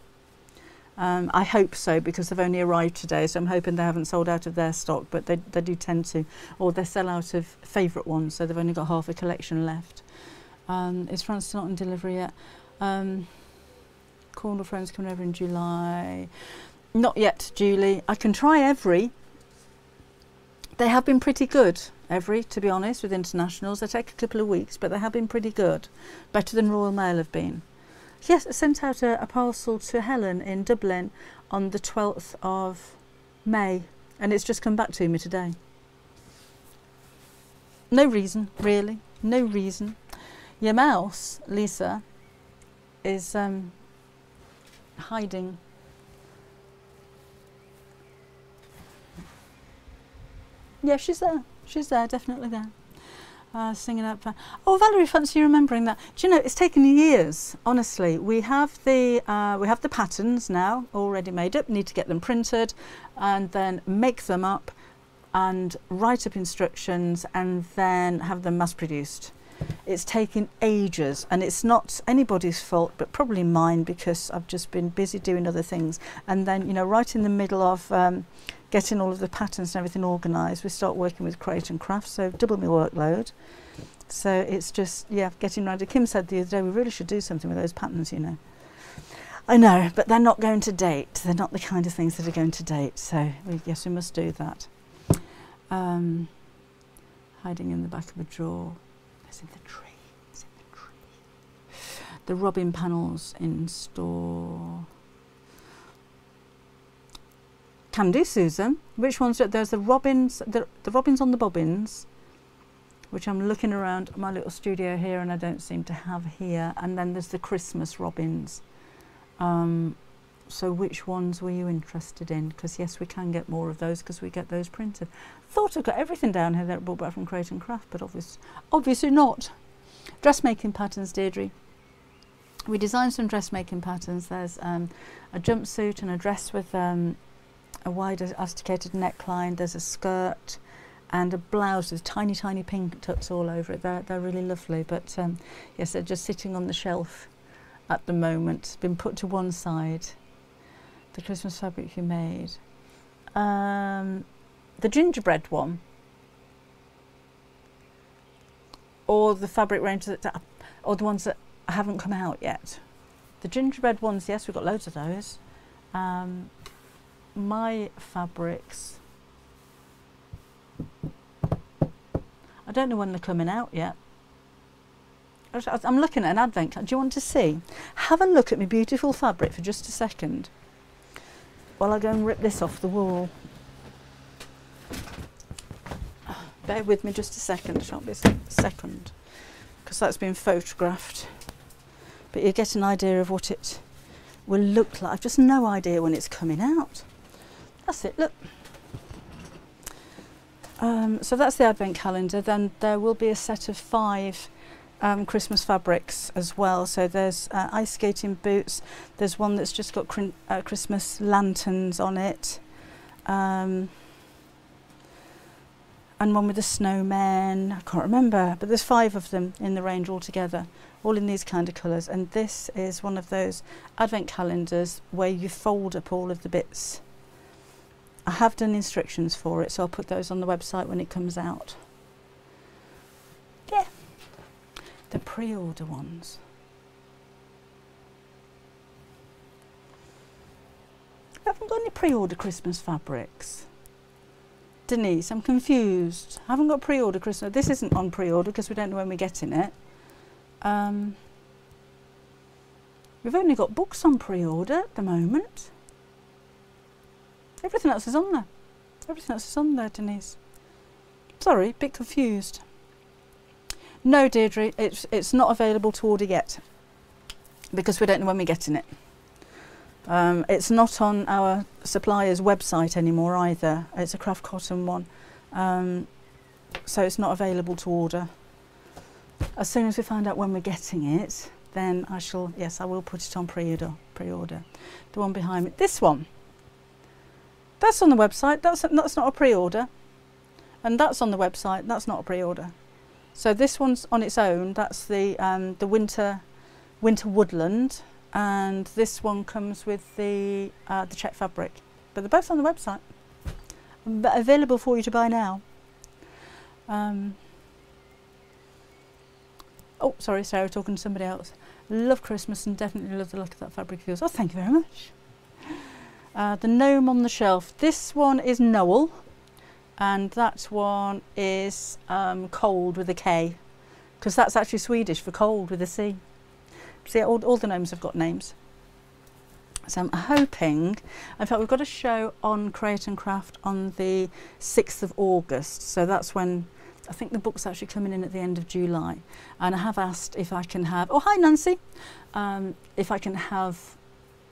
Um, I hope so, because they've only arrived today, so I'm hoping they haven't sold out of their stock, but they, they do tend to, or they sell out of favourite ones, so they've only got half a collection left. Um, is France not on delivery yet? Um, Cornwall Friends coming over in July. Not yet, Julie. I can try Every. They have been pretty good, Every, to be honest, with internationals. They take a couple of weeks, but they have been pretty good. Better than Royal Mail have been. Yes, I sent out a, a parcel to Helen in Dublin on the twelfth of May, and it's just come back to me today. No reason, really. No reason. Your mouse, Lisa, is um, hiding. Yeah, she's there. She's there, definitely there. Uh, singing out. Oh, Valerie, fancy remembering that. Do you know, it's taken years, honestly. We have the uh, we have the patterns now already made up. Need to get them printed and then make them up and write up instructions and then have them mass produced. It's taken ages, and it's not anybody's fault, but probably mine, because I've just been busy doing other things. And then, you know, right in the middle of um, getting all of the patterns and everything organised, we start working with Crate and Craft, so double my workload. So it's just, yeah, getting round. Kim said the other day, we really should do something with those patterns, you know. I know, but they're not going to date. They're not the kind of things that are going to date. So, we, yes, we must do that. Um, hiding in the back of a drawer. It's in the tree, it's in the tree. The robin panels in store. Can do, Susan. Which ones? There's the robins, the, the robins on the bobbins, which I'm looking around my little studio here and I don't seem to have here. And then there's the Christmas robins. Um, so which ones were you interested in? Because yes, we can get more of those because we get those printed. Thought I've got everything down here that I brought back from Crate and Craft, but obvious, obviously not. Dressmaking patterns, Deirdre. We designed some dressmaking patterns. There's um, a jumpsuit and a dress with um, a wide asticated neckline. There's a skirt and a blouse with tiny, tiny pink tucks all over it. They're, they're really lovely, but um, yes, they're just sitting on the shelf at the moment, been put to one side. The Christmas fabric you made. Um, the gingerbread one. Or the fabric range that, uh, or the ones that haven't come out yet. The gingerbread ones, yes, we've got loads of those. Um, my fabrics. I don't know when they're coming out yet. I'm looking at an advent calendar. Do you want to see? Have a look at my beautiful fabric for just a second. Well, I'll go and rip this off the wall. Bear with me just a second, it shan't be a second, because that's been photographed. But you get an idea of what it will look like. I've just no idea when it's coming out. That's it, look. Um, so that's the advent calendar. Then there will be a set of five Um, Christmas fabrics as well. So there's uh, ice skating boots, there's one that's just got crin uh, Christmas lanterns on it, um, and one with the snowmen. I can't remember, but there's five of them in the range altogether, all in these kind of colours. And this is one of those advent calendars where you fold up all of the bits. I have done instructions for it, so I'll put those on the website when it comes out. Yeah, the pre-order ones. I haven't got any pre-order Christmas fabrics. Denise, I'm confused. I haven't got pre-order Christmas. This isn't on pre-order because we don't know when we're getting it. Um, we've only got books on pre-order at the moment. Everything else is on there. Everything else is on there, Denise. Sorry, a bit confused. No, Deirdre, it's, it's not available to order yet because we don't know when we're getting it. Um, it's not on our supplier's website anymore either. It's a Craft Cotton one, um, so it's not available to order. As soon as we find out when we're getting it, then I shall, yes, I will put it on pre-order. Pre-order. The one behind me, this one. That's on the website. That's, that's not a pre-order, and that's on the website. That's not a pre-order. So this one's on its own. That's the um, the winter winter woodland. And this one comes with the uh, the check fabric, but they're both on the website, but available for you to buy now. Um, oh, sorry, Sarah, talking to somebody else. Love Christmas and definitely love the look of that fabric of yours. Oh, thank you very much. Uh, the gnome on the shelf. This one is Noel, and that one is um, cold with a K, because that's actually Swedish for cold with a C. See, all, all the gnomes have got names. So I'm hoping, in fact, we've got a show on Crate and Craft on the sixth of August. So that's when, I think the book's actually coming in at the end of July. And I have asked if I can have, oh, hi, Nancy, um, if I can have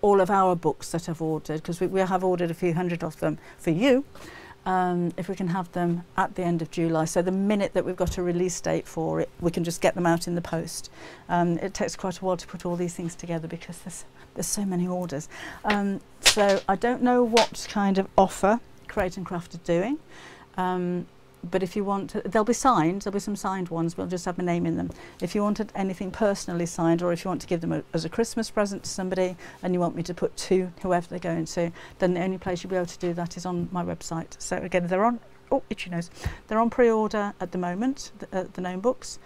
all of our books that I've ordered, because we, we have ordered a few hundred of them for you, um, if we can have them at the end of July. So the minute that we've got a release date for it, we can just get them out in the post. Um, it takes quite a while to put all these things together because there's, there's so many orders. Um, so I don't know what kind of offer Crate and Craft are doing, um, but if you want, to, they'll be signed, there'll be some signed ones, we'll just have my name in them. If you wanted anything personally signed, or if you want to give them a, as a Christmas present to somebody and you want me to put to whoever they're going to, then the only place you'll be able to do that is on my website. So again, they're on, oh, itchy nose, they're on pre-order at the moment, the, uh, the gnome books.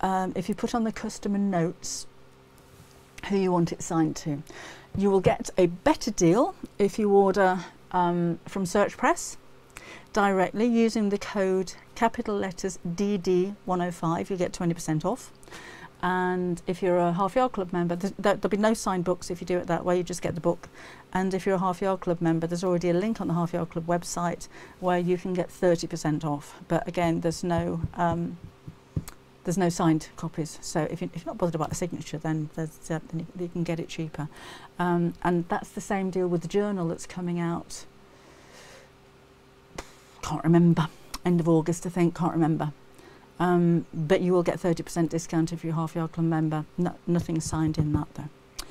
Um, if you put on the customer notes who you want it signed to, you will get a better deal if you order um, from Search Press directly using the code capital letters D D one oh five. You get twenty percent off, and if you're a Half Yard Club member, th th there'll be no signed books if you do it that way, you just get the book. And if you're a Half Yard Club member, there's already a link on the Half Yard Club website where you can get thirty percent off, but again there's no um, there's no signed copies, so if, you, if you're not bothered about a signature, then, there's, uh, then you can get it cheaper. Um, and that's the same deal with the journal that's coming out, can't remember, end of August I think, can't remember. Um, but you will get thirty percent discount if you're a Half Yard Club member. No, nothing signed in that though.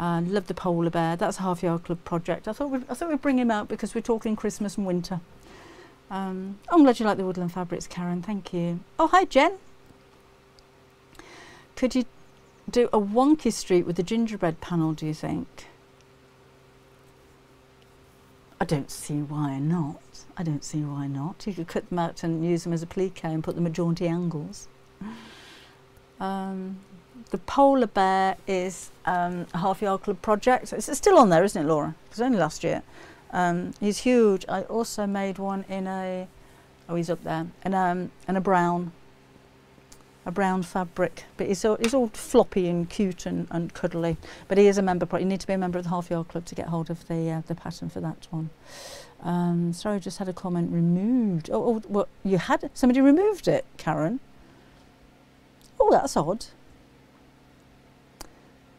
Uh, love the polar bear, that's a Half Yard Club project. I thought we'd, I thought we'd bring him out because we're talking Christmas and winter. Um, I'm glad you like the woodland fabrics, Karen, thank you. Oh, hi Jen. Could you do a wonky street with the gingerbread panel, do you think? I don't see why not. I don't see why not. You could cut them out and use them as a plique and put them at jaunty angles. Um, the polar bear is um, a Half Yard Club project. It's still on there, isn't it, Laura? It was only last year. Um, he's huge. I also made one in a, oh, he's up there, in a, in a brown. A brown fabric, but he's all, he's all floppy and cute and, and cuddly. But he is a member. You need to be a member of the Half Yard Club to get hold of the uh, the pattern for that one. Um, sorry, just had a comment removed. Oh, oh, what you had? Somebody removed it, Karen. Oh, that's odd.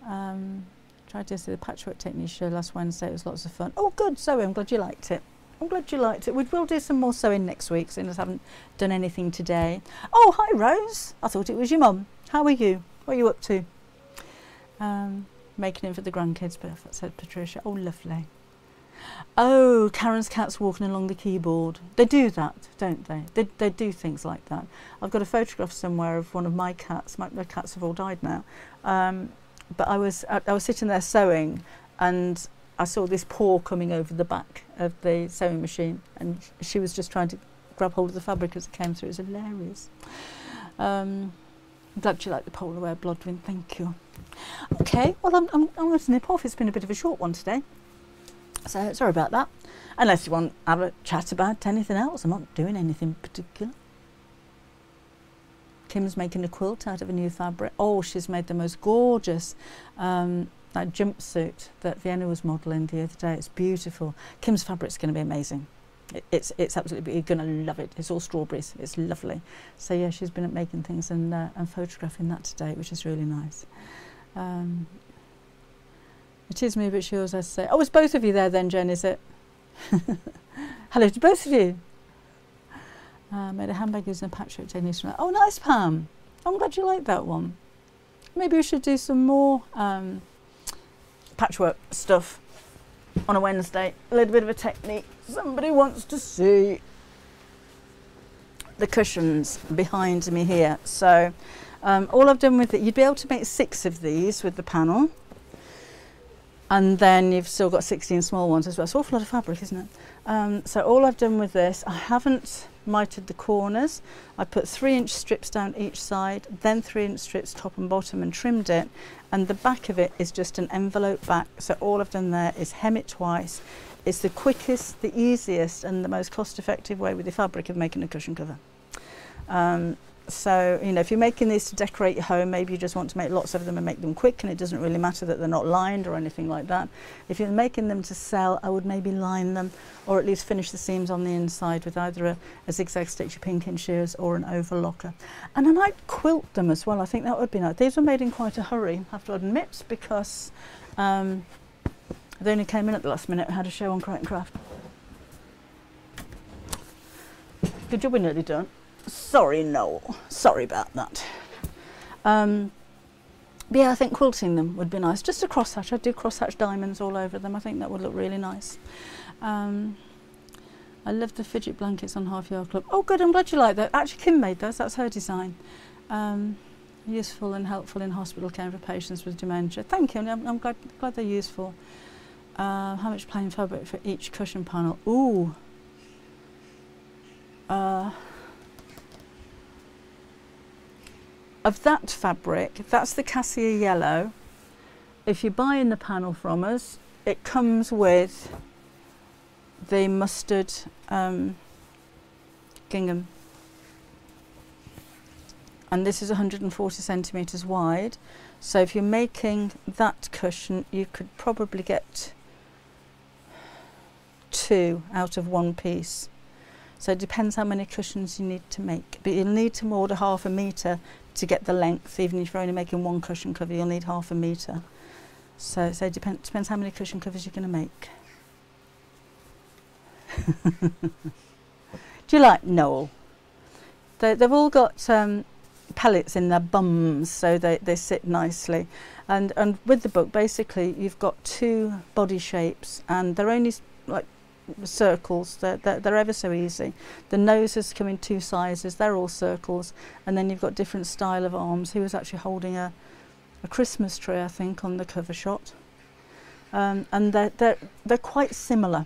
Um, tried to see the patchwork technique show last Wednesday. It was lots of fun. Oh, good, Zoe. I'm glad you liked it. I'm glad you liked it. We will do some more sewing next week, since I haven't done anything today. Oh, hi Rose. I thought it was your mum. How are you? What are you up to? Um, making it for the grandkids, but that's said Patricia. Oh, lovely. Oh, Karen's cat's walking along the keyboard. They do that, don't they? They, they do things like that. I've got a photograph somewhere of one of my cats. My, my cats have all died now. Um, but I was, I, I was sitting there sewing and I saw this paw coming over the back of the sewing machine, and she was just trying to grab hold of the fabric as it came through. It was hilarious. Um, I'm glad you like the polar wear, Blodwyn. Thank you. Okay, well, I'm, I'm, I'm going to nip off. It's been a bit of a short one today. So, sorry about that. Unless you want to have a chat about anything else. I'm not doing anything particular. Kim's making a quilt out of a new fabric. Oh, she's made the most gorgeous um, that jumpsuit that Vienna was modelling the other day. It's beautiful. Kim's fabric's going to be amazing. It, it's, it's absolutely, you're going to love it. It's all strawberries. It's lovely. So, yeah, she's been making things and, uh, and photographing that today, which is really nice. Um, It is me, but she always has to say, oh, it's both of you there then, Jen, is it? Hello to both of you. Uh, made a handbag using a patchwork technique. Oh, nice, Pam. I'm glad you like that one. Maybe we should do some more um, patchwork stuff on a Wednesday. A little bit of a technique. Somebody wants to see the cushions behind me here. So um, all I've done with it, you'd be able to make six of these with the panel. And then you've still got sixteen small ones as well. It's an awful lot of fabric, isn't it? Um, so all I've done with this, I haven't mitered the corners. I put three inch strips down each side, then three inch strips top and bottom and trimmed it. And the back of it is just an envelope back. So all I've done there is hem it twice. It's the quickest, the easiest and the most cost effective way with the fabric of making a cushion cover. Um, So, you know, if you're making these to decorate your home, maybe you just want to make lots of them and make them quick, and it doesn't really matter that they're not lined or anything like that. If you're making them to sell, I would maybe line them or at least finish the seams on the inside with either a, a zigzag stitch, your pinking shears or an overlocker. And I might quilt them as well. I think that would be nice. These were made in quite a hurry, I have to admit, because um, they only came in at the last minute. We had a show on Crate and Craft. Good job, we're nearly done. Sorry, no. Sorry about that. Um, but yeah, I think quilting them would be nice. Just a crosshatch. I do crosshatch diamonds all over them. I think that would look really nice. Um, I love the fidget blankets on Half Yard Club. Oh, good. I'm glad you like that. Actually, Kim made those. That's her design. Um, useful and helpful in hospital care for patients with dementia. Thank you. I'm, I'm glad, glad they're useful. Uh, how much plain fabric for each cushion panel? Ooh. Uh... Of that fabric, that's the Cassia yellow. If you're buying the panel from us, it comes with the mustard um, gingham. And this is one hundred and forty centimetres wide. So if you're making that cushion, you could probably get two out of one piece. So it depends how many cushions you need to make. But you'll need to order half a metre to get the length. Even if you're only making one cushion cover, you'll need half a metre. So, so it depend, depends how many cushion covers you're going to make. Do you like Noel? They, they've all got um, pellets in their bums, so they, they sit nicely. And, and with the book, basically, you've got two body shapes, and they're only like circles, they're, they're, they're ever so easy. The noses come in two sizes, they're all circles, and then you've got different style of arms. He was actually holding a, a Christmas tree, I think, on the cover shot. Um, and they're, they're, they're quite similar.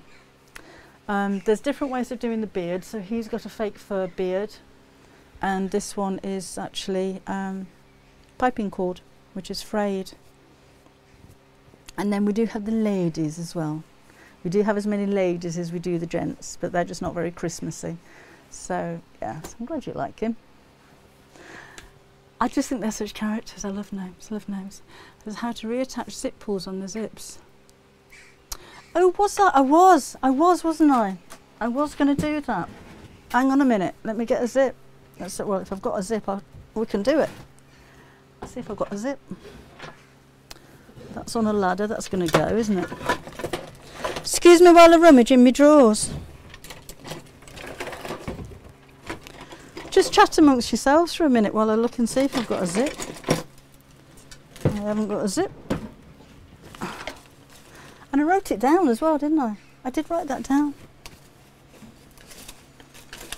Um, there's different ways of doing the beard, so he's got a fake fur beard, and this one is actually um, piping cord, which is frayed. And then we do have the ladies as well. We do have as many ladies as we do the gents, but they're just not very Christmassy. So, yeah, I'm glad you like him. I just think they're such characters. I love names, love names. There's how to reattach zip pulls on the zips. Oh, what's that? I was, I was, wasn't I? I was going to do that. Hang on a minute. Let me get a zip. That's it. Well, if I've got a zip, I'll, we can do it. Let's see if I've got a zip. That's on a ladder. That's going to go, isn't it? Excuse me while I rummage in my drawers. Just chat amongst yourselves for a minute while I look and see if I've got a zip. I haven't got a zip. And I wrote it down as well, didn't I? I did write that down.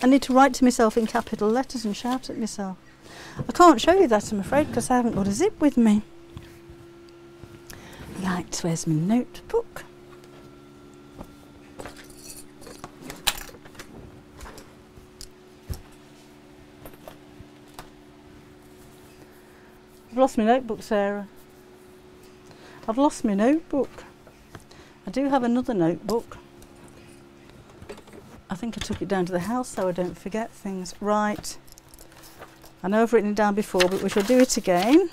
I need to write to myself in capital letters and shout at myself. I can't show you that, I'm afraid, because I haven't got a zip with me. Right, where's my notebook? I've lost my notebook, Sarah. I've lost my notebook. I do have another notebook. I think I took it down to the house so I don't forget things. Right. I know I've written it down before, but we shall do it again.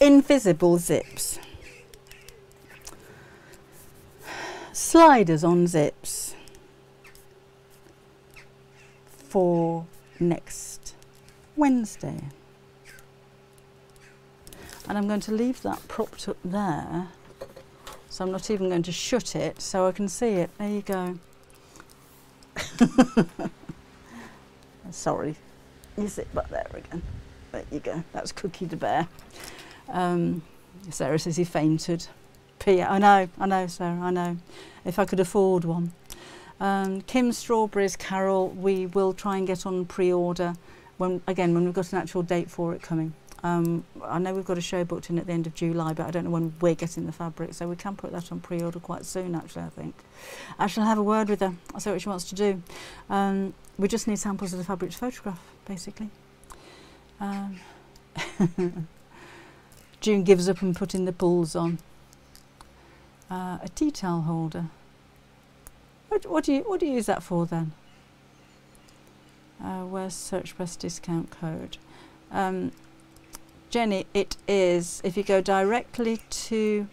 Invisible zips. Sliders on zips for next Wednesday. And I'm going to leave that propped up there, so I'm not even going to shut it so I can see it. There you go. Sorry, you sit back there again. There you go, that's Cookie the Bear. Um, Sarah says he fainted. P. I know, I know, Sarah, I know. If I could afford one. Um, Kim Strawberries, Carol, we will try and get on pre-order, when again, when we've got an actual date for it coming. Um, I know we've got a show booked in at the end of July, but I don't know when we're getting the fabric, so we can put that on pre-order quite soon, actually, I think. I shall have a word with her. I'll see what she wants to do. Um, we just need samples of the fabric to photograph, basically. Um, June gives up and putting the pulls on. Uh, a tea towel holder. What, what, do you, what do you use that for then? Uh, where's Search Press discount code? Um, Jenny, it is, if you go directly to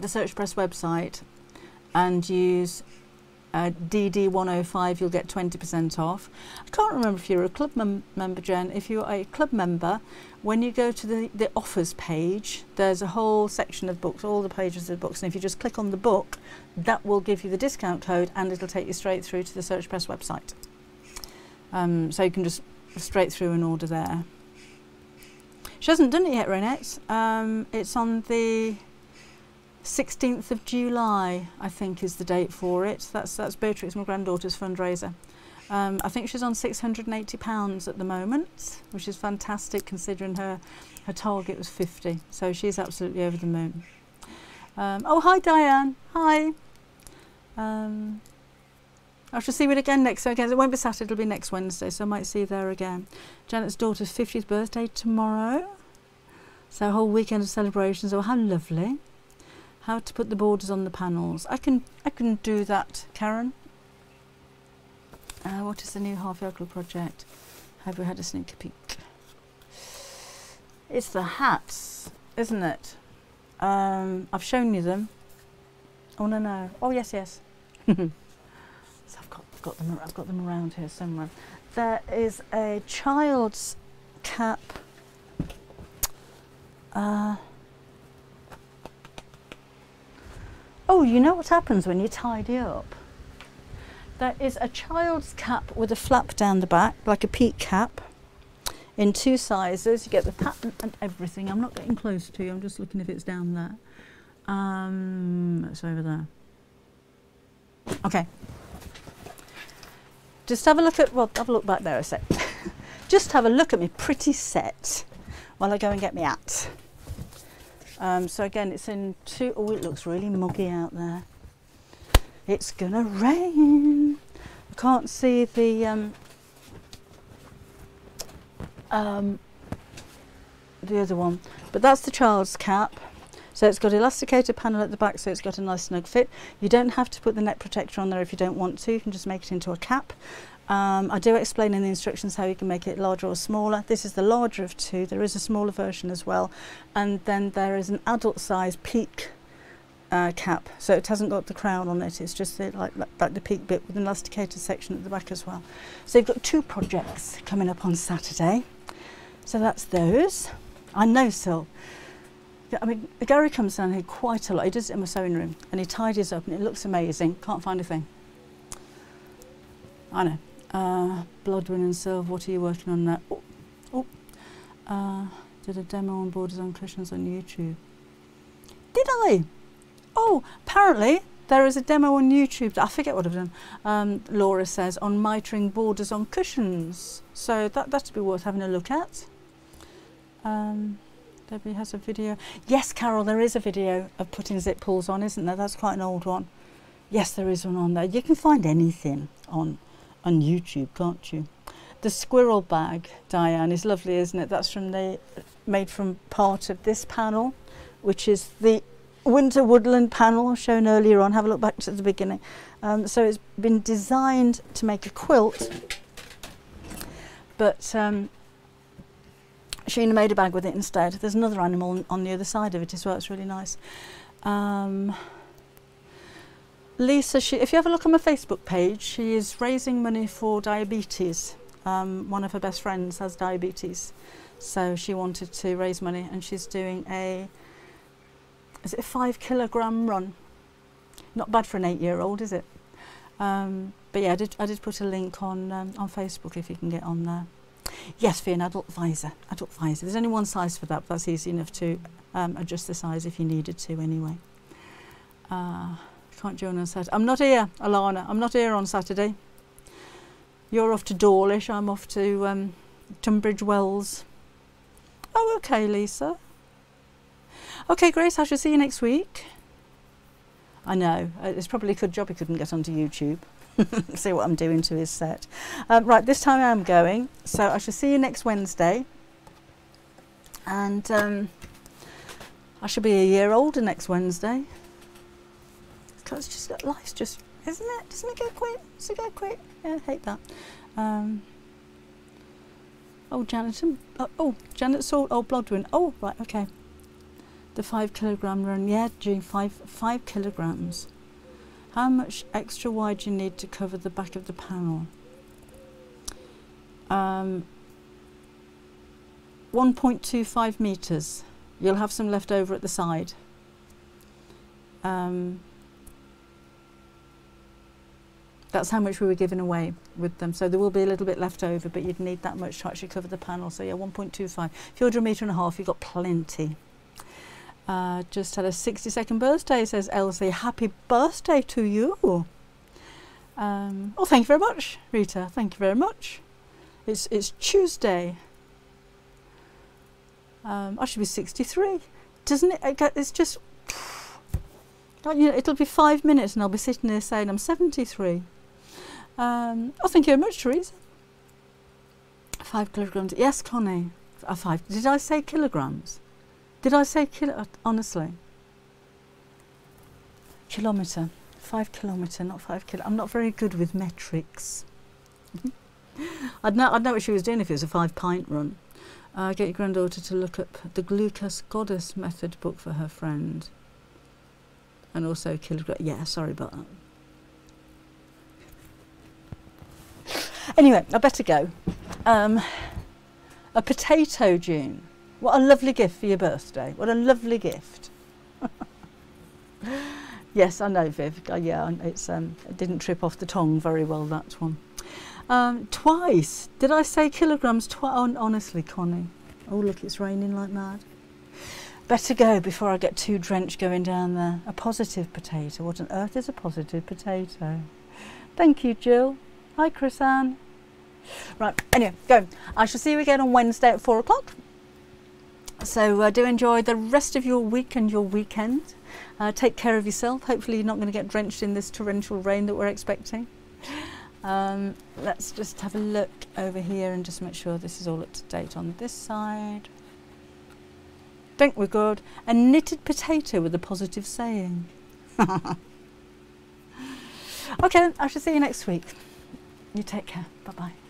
the Search Press website and use uh, D D one oh five, you'll get twenty percent off. I can't remember if you're a club mem member, Jen. If you're a club member, when you go to the, the offers page, there's a whole section of books, all the pages of the books, and if you just click on the book, that will give you the discount code and it'll take you straight through to the Search Press website. Um, so you can just straight through and order there. She hasn't done it yet, Renette. Um, it's on the sixteenth of July, I think, is the date for it. That's, that's Beatrix, my granddaughter's fundraiser. Um, I think she's on six hundred and eighty pounds at the moment, which is fantastic considering her, her target was fifty. So she's absolutely over the moon. Um, oh, hi, Diane. Hi. Um, I shall see you again next weekend. It won't be Saturday, it'll be next Wednesday, so I might see you there again. Janet's daughter's fiftieth birthday tomorrow. So a whole weekend of celebrations. Oh, how lovely. How to put the borders on the panels. I can, I can do that, Karen. Uh, what is the new Half Yard Club project? Have we had a sneak peek? It's the hats, isn't it? Um, I've shown you them. Oh, no, no. Oh, yes, yes. So I've got, I've got them. I've got them around here somewhere. There is a child's cap. Uh, oh, you know what happens when you tidy up? There is a child's cap with a flap down the back, like a peak cap, in two sizes. You get the pattern and everything. I'm not getting close to you. I'm just looking if it's down there. Um, it's over there. Okay. Just have a look at, well, have a look back there a sec. Just have a look at my pretty set while I go and get my hat. Um, so again, it's in two, oh, it looks really muggy out there. It's gonna rain. I can't see the, um, um, the other one, but that's the child's cap. So it's got elasticated panel at the back, so it's got a nice snug fit. You don't have to put the neck protector on there if you don't want to. You can just make it into a cap. Um, I do explain in the instructions how you can make it larger or smaller. This is the larger of two. There is a smaller version as well. And then there is an adult size peak uh, cap. So it hasn't got the crown on it. It's just the, like, like the peak bit with an elasticated section at the back as well. So you've got two projects coming up on Saturday. So that's those. I know, Sil. I mean, Gary comes down here quite a lot. He does it in my sewing room and he tidies up and it looks amazing. Can't find a thing. I know. Uh, blood, run and serve, what are you working on now? Oh, oh. Uh, did a demo on borders on cushions on YouTube. Did I? Oh, apparently there is a demo on YouTube. I forget what I've done. Um, Laura says, on mitering borders on cushions. So that, that'd be worth having a look at. Um, Debbie has a video. Yes, Carol, there is a video of putting zip pulls on, isn't there? That's quite an old one. Yes, there is one on there. You can find anything on on YouTube, can't you? The squirrel bag, Diane, is lovely, isn't it? That's from the, made from part of this panel, which is the winter woodland panel shown earlier on. Have a look back to the beginning. Um, so it's been designed to make a quilt, but um, Sheena made a bag with it instead. There's another animal on the other side of it as well. It's really nice. Um, Lisa, she, if you have a look on my Facebook page, she is raising money for diabetes. Um, one of her best friends has diabetes, so she wanted to raise money, and she's doing a, is it a five kilogram run? Not bad for an eight-year-old, is it? Um, but yeah, I did, I did put a link on, um, on Facebook if you can get on there. Yes, for an adult visor, adult visor. There's only one size for that, but that's easy enough to um, adjust the size if you needed to anyway. Uh, Can't join on Saturday. I'm not here, Alana. I'm not here on Saturday. You're off to Dawlish. I'm off to um, Tunbridge Wells. Oh, okay, Lisa. Okay, Grace, I shall see you next week. I know. It's probably a good job he couldn't get onto YouTube. See what I'm doing to his set. Um, right, this time I am going. So I shall see you next Wednesday. And um, I shall be a year older next Wednesday. It's just that life's just, isn't it? Doesn't it go quick? Does it go quick? Yeah, I hate that. Um, oh, Janet, uh, oh, Janet saw old Blodwin. Oh, right, okay. The five kilogram run, yeah, doing five five kilograms. How much extra wide do you need to cover the back of the panel? Um, one point two five meters. You'll have some left over at the side. Um. That's how much we were giving away with them. So there will be a little bit left over, but you'd need that much to actually cover the panel. So yeah, one point two five. If you're a metre and a half, you've got plenty. Uh, just had a sixty-second birthday, says Elsie. Happy birthday to you. Um, oh, thank you very much, Rita. Thank you very much. It's, it's Tuesday. Um, I should be sixty-three. Doesn't it? It's just... You know, it'll be five minutes and I'll be sitting there saying I'm seventy-three. Um, oh, thank you very much, Teresa. Five kilograms. Yes, Connie. Uh, five. Did I say kilograms? Did I say kilo? Honestly. Kilometre. Five kilometre, not five kilo. I'm not very good with metrics. I'd know, I'd know what she was doing if it was a five pint run. Uh, get your granddaughter to look up the Glucose Goddess method book for her friend. And also kilogram. Yeah, sorry about that. Anyway, I better go. Um, a potato, June. What a lovely gift for your birthday. What a lovely gift. Yes, I know, Viv. Uh, yeah, it's, um, it didn't trip off the tongue very well, that one. Um, twice. Did I say kilograms? Twi oh, honestly, Connie. Oh, look, it's raining like mad. Better go before I get too drenched going down there. A positive potato. What on earth is a positive potato? Thank you, Jill. Hi, Chris-Anne. Right, anyway, go. I shall see you again on Wednesday at four o'clock. So uh, do enjoy the rest of your week and your weekend. Uh, take care of yourself. Hopefully you're not going to get drenched in this torrential rain that we're expecting. Um, let's just have a look over here and just make sure this is all up to date on this side. Think we're good. A knitted potato with a positive saying. Okay, I shall see you next week. You take care. Bye-bye.